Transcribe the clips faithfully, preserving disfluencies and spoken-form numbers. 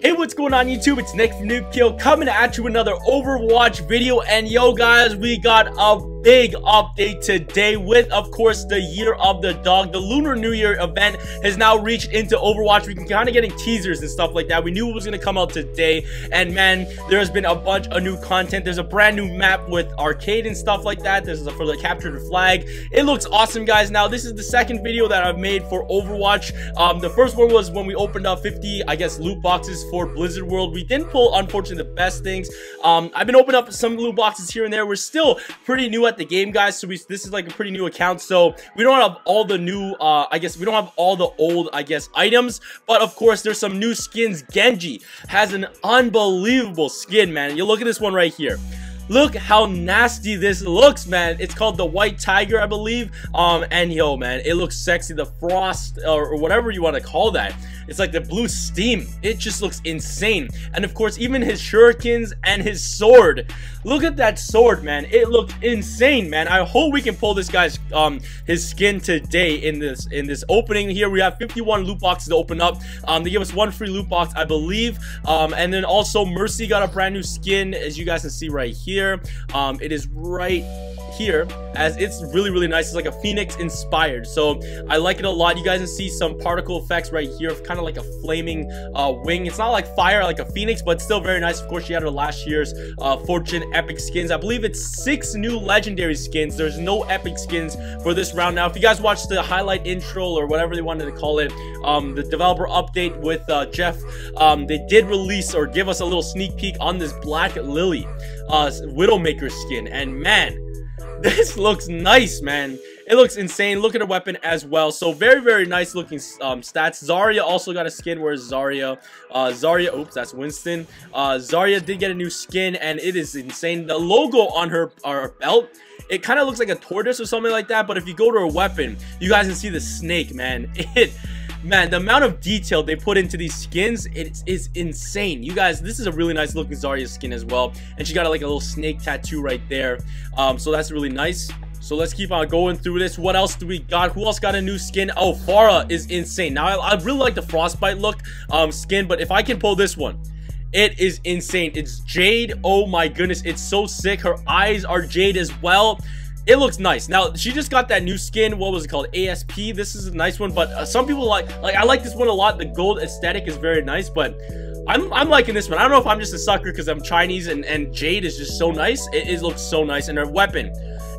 Hey, what's going on YouTube? It's Nick from Noobkill coming at you with another Overwatch video, and yo guys, we got a big update today with, of course, the Year of the Dog. The Lunar New Year event has now reached into Overwatch. We've been kind of getting teasers and stuff like that. We knew it was going to come out today, and man, there has been a bunch of new content. There's a brand new map with arcade and stuff like that. This is for the captured flag. It looks awesome, guys. Now, this is the second video that I've made for Overwatch. Um, the first one was when we opened up fifty, I guess, loot boxes for Blizzard World. We didn't pull, unfortunately, the best things. Um, I've been opening up some loot boxes here and there. We're still pretty new at the game, guys, so we this is like a pretty new account, so we don't have all the new uh I guess we don't have all the old I guess items, but of course there's some new skins. Genji has an unbelievable skin, man. You look at this one right here. Look how nasty this looks, man. It's called the White Tiger, I believe. Um, and yo, man, it looks sexy. The frost, or, or whatever you want to call that. It's like the blue steam. It just looks insane. And of course, even his shurikens and his sword. Look at that sword, man. It looked insane, man. I hope we can pull this guy's, um, his skin today in this in this opening here. We have fifty-one loot boxes to open up. Um, they give us one free loot box, I believe. Um, and then also Mercy got a brand new skin, as you guys can see right here. Here. Um, it is right here, as it's really really nice. It's like a phoenix inspired, so I like it a lot. You guys can see some particle effects right here, kind of like a flaming uh, wing. It's not like fire like a phoenix, but still very nice. Of course, she had her last year's uh, fortune epic skins. I believe it's six new legendary skins. There's no epic skins for this round. Now, if you guys watched the highlight intro or whatever they wanted to call it, um, the developer update with uh, Jeff, um, they did release or give us a little sneak peek on this Black Lily uh, Widowmaker skin, and man, this looks nice, man. It looks insane. Look at her weapon as well. So very, very nice looking um, stats. Zarya also got a skin. Where's Zarya? Uh, Zarya, oops, that's Winston. Uh, Zarya did get a new skin, and it is insane. The logo on her, her belt, it kind of looks like a tortoise or something like that. But if you go to her weapon, you guys can see the snake, man. It... Man, the amount of detail they put into these skins, it is insane. You guys, this is a really nice looking Zarya skin as well. And she got like a little snake tattoo right there. Um, so that's really nice. So let's keep on going through this. What else do we got? Who else got a new skin? Oh, Pharah is insane. Now, I, I really like the Frostbite look um, skin, but if I can pull this one, it is insane. It's Jade. Oh my goodness, it's so sick. Her eyes are Jade as well. It looks nice. Now, she just got that new skin. What was it called? A S P. This is a nice one, but uh, some people like, like, I like this one a lot. The gold aesthetic is very nice, but I'm, I'm liking this one. I don't know if I'm just a sucker because I'm Chinese, and, and Jade is just so nice. It, it looks so nice, and her weapon,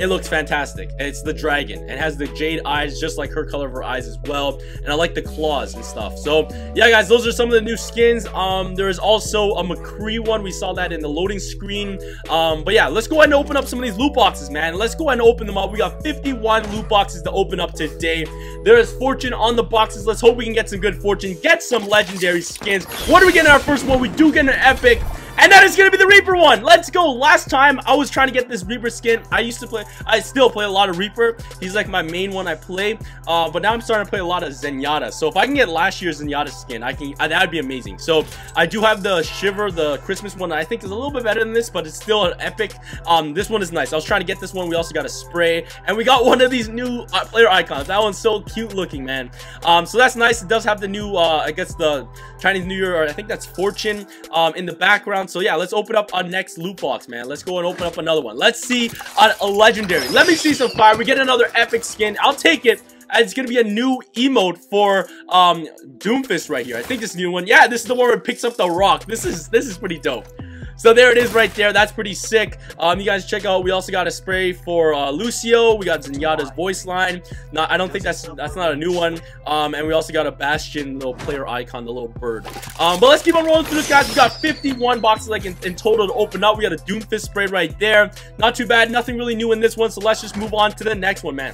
it looks fantastic. It's the dragon. It has the Jade eyes, just like her color of her eyes as well. And I like the claws and stuff. So yeah, guys, those are some of the new skins. Um, there is also a McCree one. We saw that in the loading screen. Um, but yeah, let's go ahead and open up some of these loot boxes, man. Let's go ahead and open them up. We got fifty-one loot boxes to open up today. There is fortune on the boxes. Let's hope we can get some good fortune. Get some legendary skins. What do we get in our first one? We do get an epic. And that is going to be the Reaper one. Let's go. Last time, I was trying to get this Reaper skin. I used to play, I still play a lot of Reaper. He's like my main one I play. Uh, but now I'm starting to play a lot of Zenyatta. So if I can get last year's Zenyatta skin, I can, that would be amazing. So I do have the Shiver, the Christmas one, I think is a little bit better than this, but it's still an epic. Um, this one is nice. I was trying to get this one. We also got a spray. And we got one of these new uh, player icons. That one's so cute looking, man. Um, so that's nice. It does have the new, uh, I guess, the Chinese New Year, or I think that's Fortune um, in the background. So yeah, let's open up our next loot box, man. Let's go and open up another one. Let's see a, a legendary. Let me see some fire. We get another epic skin. I'll take it. It's gonna be a new emote for um, Doomfist right here. I think this new one. Yeah, this is the one where it picks up the rock. This is this is pretty dope. So there it is right there. That's pretty sick. Um, you guys check out. We also got a spray for uh, Lucio. We got Zenyatta's voice line. Not, I don't think that's that's not a new one. Um, and we also got a Bastion little player icon, the little bird. Um, but let's keep on rolling through this, guys. We got fifty-one boxes like in, in total to open up. We got a Doomfist spray right there. Not too bad. Nothing really new in this one. So let's just move on to the next one, man.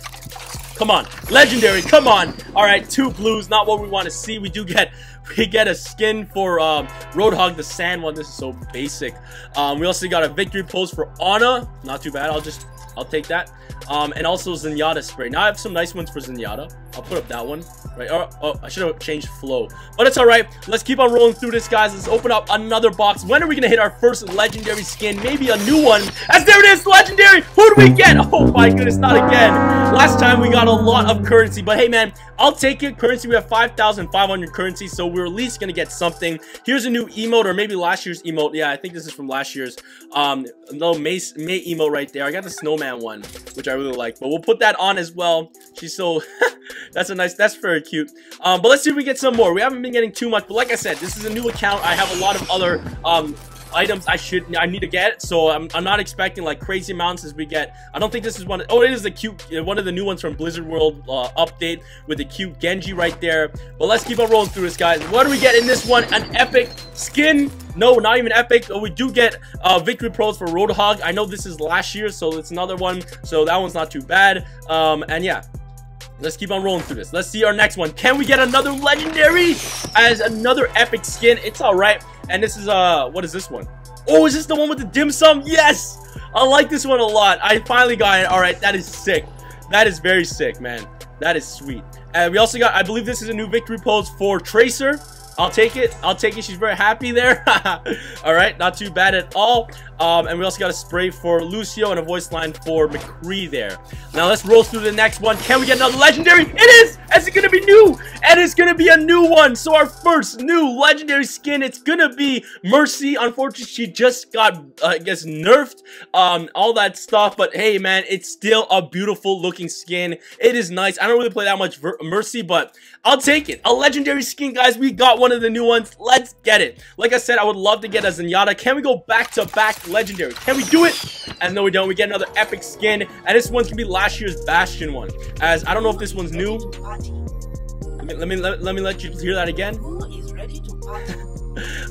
Come on, legendary, come on. All right, two blues, not what we want to see. We do get we get a skin for um, Roadhog, the sand one. This is so basic. Um, we also got a victory pose for Ana. Not too bad, I'll just, I'll take that. Um, and also Zenyatta spray. Now I have some nice ones for Zenyatta. I'll put up that one. Right, oh, oh, I should have changed flow. But it's alright. Let's keep on rolling through this, guys. Let's open up another box. When are we going to hit our first legendary skin? Maybe a new one. As there it is, legendary! Who do we get? Oh my goodness, not again. Last time we got a lot of currency. But hey, man, I'll take it. Currency, we have five thousand five hundred currency, so we're at least going to get something. Here's a new emote, or maybe last year's emote. Yeah, I think this is from last year's um, little May, May emote right there. I got the snowman one, which I really like. But we'll put that on as well. She's so... that's a nice... That's very cute. Um, but let's see if we get some more. We haven't been getting too much, but like I said, this is a new account. I have a lot of other um, items I should, I need to get, so I'm, I'm not expecting like crazy amounts as we get. I don't think this is one. Oh, it is the cute one of the new ones from Blizzard World uh, update with the cute Genji right there. But let's keep on rolling through this, guys. What do we get in this one? An epic skin. No, not even epic. We do get uh, victory pros for Roadhog. I know this is last year, so it's another one. So that one's not too bad. Um, and yeah. Let's keep on rolling through this. Let's see our next one. Can we get another legendary as another epic skin? It's all right. And this is, uh, what is this one? Oh, is this the one with the dim sum? Yes! I like this one a lot. I finally got it. All right, that is sick. That is very sick, man. That is sweet. And we also got, I believe this is a new victory pose for Tracer. I'll take it. I'll take it. She's very happy there. All right, not too bad at all. Um, and we also got a spray for Lucio and a voice line for McCree there. Now let's roll through the next one. Can we get another legendary? It is! Is it gonna be new? And it's gonna be a new one. So our first new legendary skin, it's gonna be Mercy. Unfortunately, she just got, uh, I guess, nerfed. Um, all that stuff. But hey, man, it's still a beautiful looking skin. It is nice. I don't really play that much Mercy, but I'll take it. A legendary skin, guys. We got one. One of the new ones. Let's get it. Like I said, I would love to get a Zenyatta. Can we go back to back legendary? Can we do it? And no, we don't. We get another epic skin, and this one's gonna be last year's Bastion one. As I don't know if this one's new. Let me let me let, let me let you hear that again. Who is ready to party?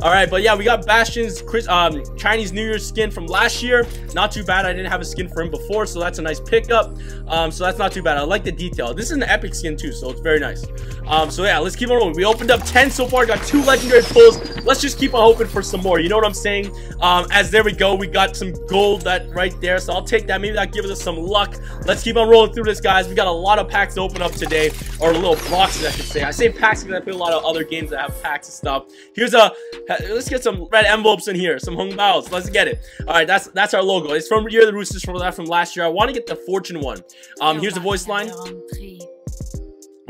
All right, but yeah, we got Bastion's Chris, um, Chinese New Year's skin from last year. Not too bad. I didn't have a skin for him before, so that's a nice pickup. Um, so that's not too bad. I like the detail. This is an epic skin too, so it's very nice. Um, so yeah, let's keep on rolling. We opened up ten so far. Got two legendary pulls. Let's just keep on hoping for some more. You know what I'm saying? Um, as there we go. We got some gold that right there. So I'll take that. Maybe that gives us some luck. Let's keep on rolling through this, guys. We got a lot of packs to open up today, or little boxes, I should say. I say packs because I play a lot of other games that have packs and stuff. Here's a Let's get some red envelopes in here, some hung baos. Let's get it. All right, that's that's our logo. It's from Year of the Roosters from that from last year. I want to get the fortune one. Um, here's the voice line.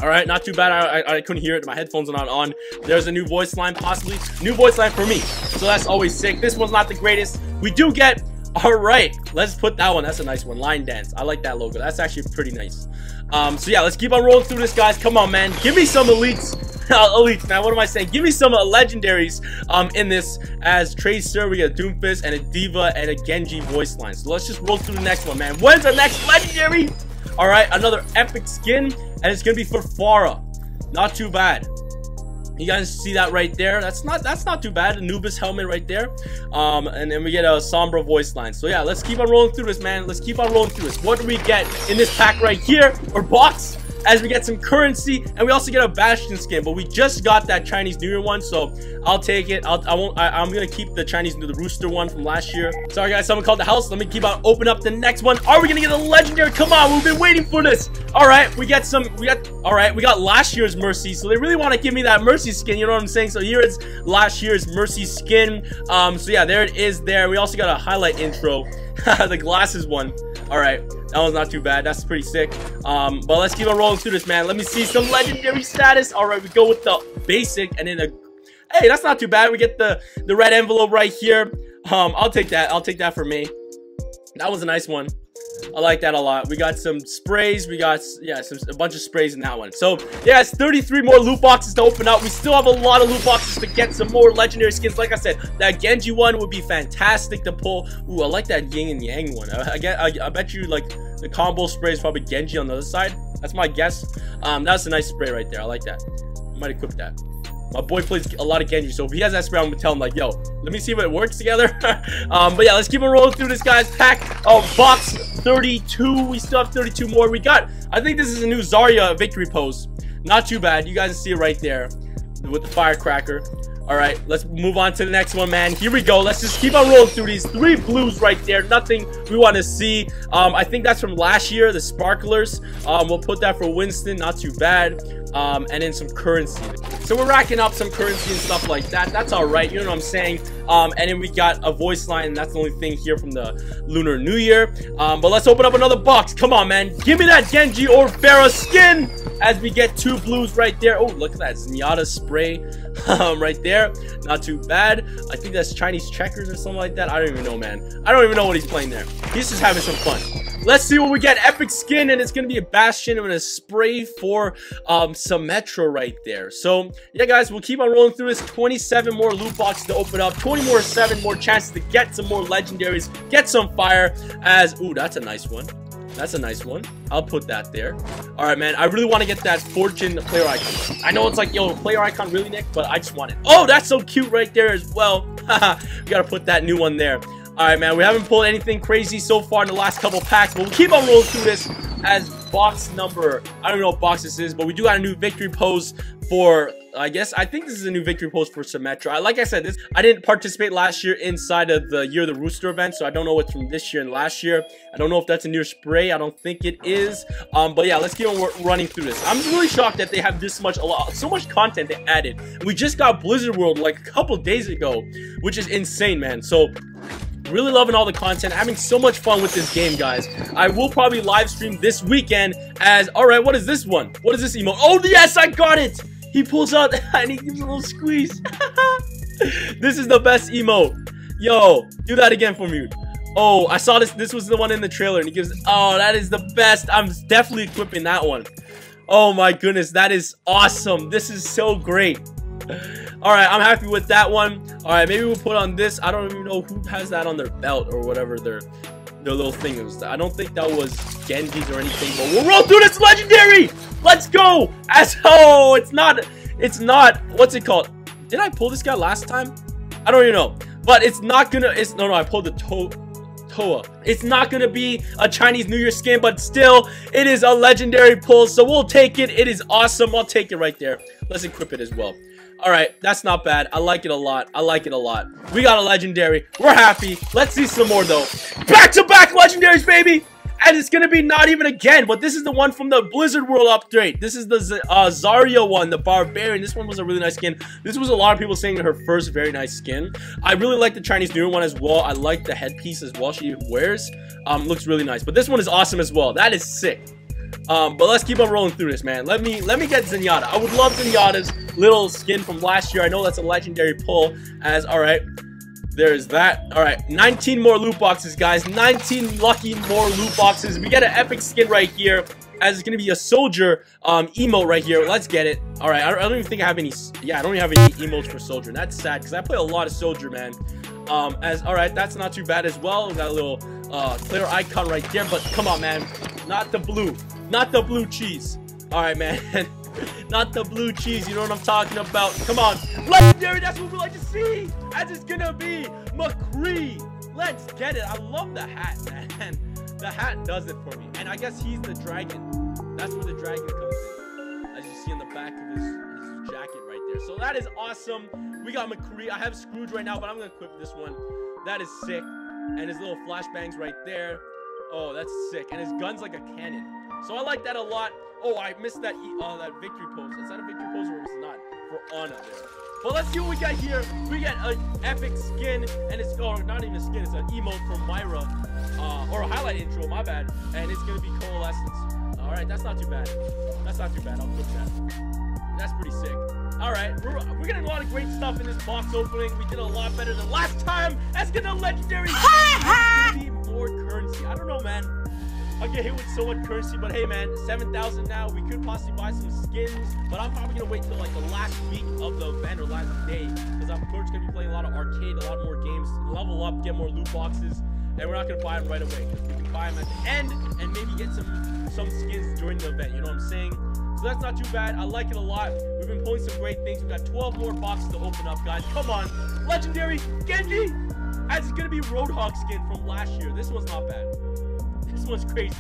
All right, not too bad. I, I I couldn't hear it. My headphones are not on. There's a new voice line, possibly new voice line for me. So that's always sick. This one's not the greatest. We do get. All right, let's put that one. That's a nice one. Line dance. I like that logo. That's actually pretty nice. Um, so yeah, let's keep on rolling through this, guys. Come on, man. Give me some elites. Uh, elites, man, what am I saying? Give me some uh, legendaries um, in this. As Tracer, we got Doomfist and a D.Va and a Genji voice line. So let's just roll through the next one, man. When's the next legendary? All right, another epic skin, and it's gonna be for Pharah. Not too bad. You guys see that right there? That's not that's not too bad. Anubis helmet right there. Um, and then we get a Sombra voice line. So yeah, let's keep on rolling through this, man. Let's keep on rolling through this. What do we get in this pack right here or box? As we get some currency, and we also get a Bastion skin, but we just got that Chinese New Year one, so I'll take it. I'll, I won't. I, I'm gonna keep the Chinese New the Rooster one from last year. Sorry guys, someone called the house. Let me keep on open up the next one. Are we gonna get a legendary? Come on, we've been waiting for this. All right, we got some. We got. All right, we got last year's Mercy, so they really want to give me that Mercy skin. You know what I'm saying? So here it's last year's Mercy skin. Um, so yeah, there it is. There. We also got a highlight intro, the glasses one. All right. That one's not too bad. That's pretty sick. Um, but let's keep on rolling through this, man. Let me see some legendary status. All right, we go with the basic and then a... Hey, that's not too bad. We get the, the red envelope right here. Um, I'll take that. I'll take that for me. That was a nice one. I like that a lot. We got some sprays. We got, yeah, some, a bunch of sprays in that one. So, yeah, it's thirty-three more loot boxes to open up. We still have a lot of loot boxes to get some more legendary skins. Like I said, that Genji one would be fantastic to pull. Ooh, I like that yin and yang one. I, I, get, I, I bet you, like, the combo spray is probably Genji on the other side. That's my guess. Um, that's a nice spray right there. I like that. I might equip that. My boy plays a lot of Genji, so if he has that spray, I'm gonna tell him, like, yo, let me see if it works together. um, but yeah, let's keep on rolling through this, guys. Pack of oh, box thirty-two. We still have thirty-two more. We got, I think this is a new Zarya victory pose. Not too bad. You guys see it right there with the firecracker. All right, let's move on to the next one, man. Here we go. Let's just keep on rolling through these three blues right there. Nothing we want to see. Um, I think that's from last year, the sparklers. Um, we'll put that for Winston. Not too bad. Um, and then some currency. So we're racking up some currency and stuff like that. That's all right. You know what I'm saying? Um, and then we got a voice line. And that's the only thing here from the Lunar New Year. Um, but let's open up another box. Come on, man. Give me that Genji or Pharah skin as we get two blues right there. Oh, look at that Zenyatta spray um, right there. Not too bad. I think that's Chinese checkers or something like that. I don't even know, man. I don't even know what he's playing there. He's just having some fun. Let's see what we get. Epic skin, and it's going to be a Bastion. I'm going to spray for um, Symmetra right there. So, yeah, guys, we'll keep on rolling through this. twenty-seven more loot boxes to open up. twenty more, seven more chances to get some more legendaries. Get some fire as... Ooh, that's a nice one. That's a nice one. I'll put that there. All right, man. I really want to get that fortune player icon. I know it's like, yo, player icon, really, Nick? But I just want it. Oh, that's so cute right there as well. We got to put that new one there. All right, man. We haven't pulled anything crazy so far in the last couple packs, but we'll keep on rolling through this as box number. I don't even know what box this is, but we do got a new victory pose for... I guess I think this is a new victory pose for Symmetra. Like I said, this I didn't participate last year inside of the Year of the Rooster event, so I don't know what's from this year and last year. I don't know if that's a new spray. I don't think it is. Um, but yeah, let's keep on running through this. I'm really shocked that they have this much, a lot, so much content they added. We just got Blizzard World like a couple days ago, which is insane, man. So. Really loving all the content, having so much fun with this game, guys. I will probably live stream this weekend as, all right, what is this one? What is this emote? Oh, yes, I got it. He pulls out and he gives a little squeeze. This is the best emote. Yo, do that again for me. Oh, I saw this. This was the one in the trailer and he gives, oh, that is the best. I'm definitely equipping that one. Oh my goodness, that is awesome. This is so great. All right, I'm happy with that one. All right, maybe we'll put on this. I don't even know who has that on their belt or whatever their their little thing is. I don't think that was Genji's or anything, but we'll roll through this legendary. Let's go. As oh, it's not, it's not. What's it called? Did I pull this guy last time? I don't even know. But it's not gonna. It's no, no. I pulled the toe. It's not gonna be a Chinese New Year skin, but still, it is a legendary pull, so we'll take it. It is awesome. I'll take it right there. Let's equip it as well. All right, that's not bad. I like it a lot. I like it a lot. We got a legendary. We're happy. Let's see some more though. Back to back legendaries, baby. And it's gonna be not even again, but this is the one from the Blizzard World update. This is the Z uh, Zarya one, the Barbarian. This one was a really nice skin. This was a lot of people saying her first very nice skin. I really like the Chinese New Year one as well. I like the headpiece as well she wears. Um, looks really nice. But this one is awesome as well. That is sick. Um, but let's keep on rolling through this, man. Let me let me get Zenyatta. I would love Zenyatta's little skin from last year. I know that's a legendary pull. As all right. There's that. All right, nineteen more loot boxes, guys. nineteen lucky more loot boxes. We got an epic skin right here, as it's gonna be a soldier um, emote right here. Let's get it. All right, I don't, I don't even think I have any. Yeah, I don't even have any emotes for soldier. And that's sad because I play a lot of soldier, man. Um, as all right, that's not too bad as well. We got a little uh, player icon right there. But come on, man, not the blue, not the blue cheese. All right, man, not the blue cheese. You know what I'm talking about. Come on, legendary. That's what we like to see. As it's gonna be McCree. Let's get it. I love the hat, man. The hat does it for me. And I guess he's the dragon. That's where the dragon comes in, as you see in the back of his, his jacket right there. So that is awesome. We got McCree. I have Scrooge right now, but I'm gonna equip this one. That is sick. And his little flashbangs right there. Oh, that's sick. And his gun's like a cannon. So I like that a lot. Oh, I missed that uh, that victory pose. Is that a victory pose or is it not? For Ana there. But let's see what we got here. We got an epic skin, and it's oh, not even a skin, it's an emote from Myra, uh, or a highlight intro, my bad. And it's gonna be Coalescence. All right, that's not too bad. That's not too bad. I'll put that. That's pretty sick. All right, we're, we're getting a lot of great stuff in this box opening. We did a lot better than last time. That's gonna legendary. That's gonna be more currency. I don't know, man. I get hit with so much currency, but hey, man, seven thousand now. We could possibly buy some skins, but I'm probably going to wait till like the last week of the event or last day, because I'm going to be playing a lot of arcade, a lot more games, level up, get more loot boxes, and we're not going to buy them right away, because we can buy them at the end and maybe get some, some skins during the event, you know what I'm saying? So that's not too bad. I like it a lot. We've been pulling some great things. We've got twelve more boxes to open up, guys. Come on. Legendary Genji! As it's going to be Roadhog skin from last year. This one's not bad. This one's crazy.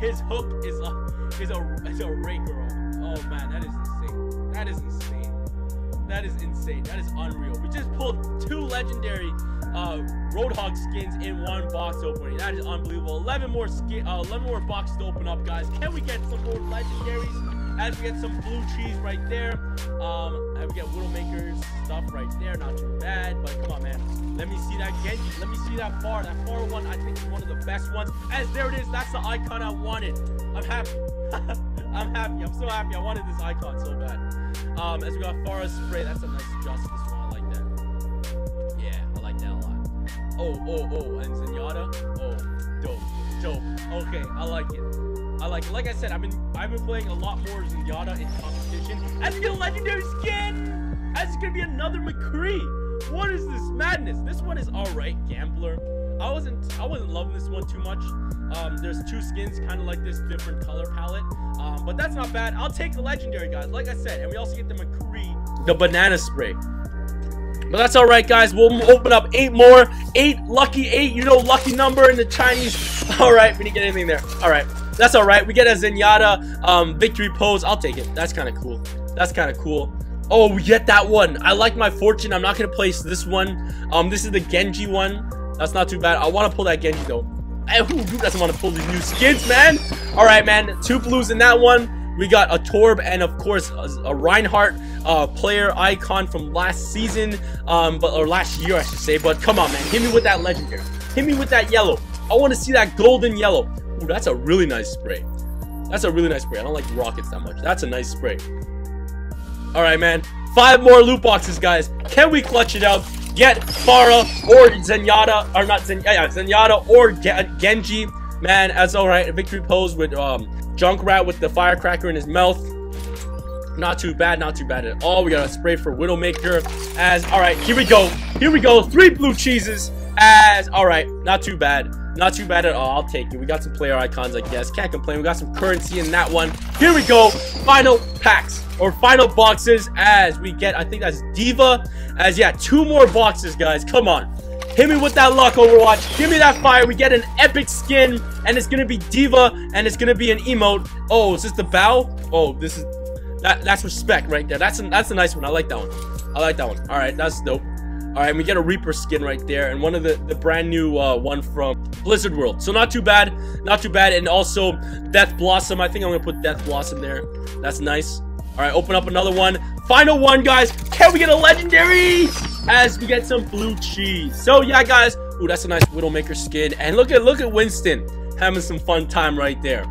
His hook is a is a is a raker. Oh man, that is insane. That is insane. That is insane. That is unreal. We just pulled two legendary uh, Roadhog skins in one box opening. That is unbelievable. eleven more skin, uh, eleven more boxes to open up, guys. Can we get some more legendaries? As we get some blue cheese right there. Um, and we get Widowmaker's stuff right there. Not too bad, but come on, man. Let me see that Genji. Let me see that Pharah. That Pharah one, I think, is one of the best ones. As there it is. That's the icon I wanted. I'm happy. I'm happy. I'm so happy. I wanted this icon so bad. Um, as we got Pharah spray. That's a nice justice one. I like that. Yeah, I like that a lot. Oh, oh, oh, and Zenyatta. Oh, dope, dope. Okay, I like it. I like it. Like I said, I've been I've been playing a lot more Zenyatta in competition. As we get a legendary skin, as it's gonna be another McCree. What is this madness? This one is alright, Gambler. I wasn't I wasn't loving this one too much. Um, there's two skins kind of like this, different color palette, um, but that's not bad. I'll take the legendary, guys, like I said. And we also get the McCree, the banana spray. But that's all right, guys. We'll open up eight more, eight lucky eight. You know, lucky number in the Chinese. All right, we didn't get anything there. All right, that's all right. We get a Zenyatta um, victory pose. I'll take it. That's kind of cool. That's kind of cool. Oh, we get that one. I like my fortune. I'm not gonna place this one. Um, this is the Genji one. That's not too bad. I want to pull that Genji, though. Hey, who doesn't want to pull these new skins, man? All right, man. Two blues in that one. We got a Torb and, of course, a, a Reinhardt uh, player icon from last season. Um, but or last year, I should say. But come on, man. Hit me with that legendary. Hit me with that yellow. I want to see that golden yellow. Ooh, that's a really nice spray. That's a really nice spray. I don't like rockets that much. That's a nice spray. All right, man. Five more loot boxes, guys. Can we clutch it out? Get Pharah or Zenyatta, or not Zenyatta, yeah, Zenyatta or Gen Genji, man. That's all right. A victory pose with um, Junkrat with the firecracker in his mouth. Not too bad, not too bad at all. We got a spray for Widowmaker. As all right, here we go, here we go. Three blue cheeses. As all right, not too bad, not too bad at all. I'll take it. We got some player icons, I guess. Can't complain. We got some currency in that one. Here we go. Final packs or final boxes. As we get, I think that's D.Va. As yeah, two more boxes, guys. Come on, hit me with that luck, Overwatch. Give me that fire. We get an epic skin, and it's gonna be D.Va, and it's gonna be an emote. Oh, is this the bow? Oh, this is that. That's respect right there. That's a, that's a nice one. I like that one. I like that one. All right, that's dope. All right, we get a Reaper skin right there, and one of the, the brand new uh, one from Blizzard World. So not too bad, not too bad. And also Death Blossom. I think I'm gonna put Death Blossom there. That's nice. All right, open up another one. Final one, guys. Can we get a legendary? As we get some blue cheese. So yeah, guys. Ooh, that's a nice Widowmaker skin. And look at look at Winston having some fun time right there.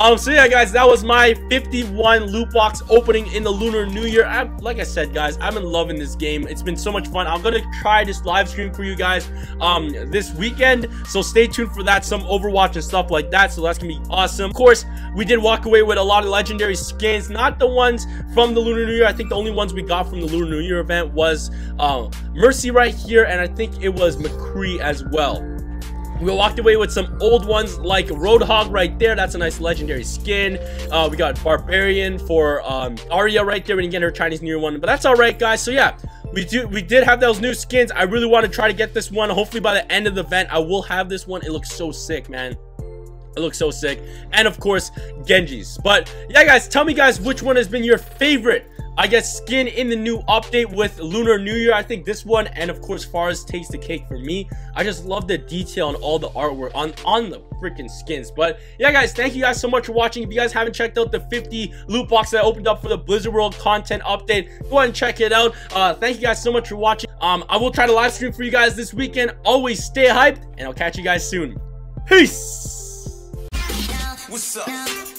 Um, so yeah, guys, that was my fifty-one loot box opening in the Lunar New Year. I'm, like I said, guys, I've been loving this game. It's been so much fun. I'm gonna try this live stream for you guys um, this weekend. So stay tuned for that. Some Overwatch and stuff like that. So that's gonna be awesome. Of course, we did walk away with a lot of legendary skins. Not the ones from the Lunar New Year. I think the only ones we got from the Lunar New Year event was uh, Mercy right here, and I think it was McCree as well. We walked away with some old ones like Roadhog right there. That's a nice legendary skin. Uh, we got Barbarian for um, Zarya right there. We didn't get her Chinese New Year one, but that's all right, guys. So yeah, we do we did have those new skins. I really want to try to get this one. Hopefully by the end of the event, I will have this one. It looks so sick, man. It looks so sick. And of course, Genji's. But yeah, guys, tell me guys which one has been your favorite, I guess, skin in the new update with Lunar New Year. I think this one, and of course, Pharah's takes the cake for me. I just love the detail and all the artwork on, on the freaking skins. But yeah, guys, thank you guys so much for watching. If you guys haven't checked out the fifty loot box that I opened up for the Blizzard World content update, go ahead and check it out. Uh, thank you guys so much for watching. Um, I will try to live stream for you guys this weekend. Always stay hyped, and I'll catch you guys soon. Peace! What's up?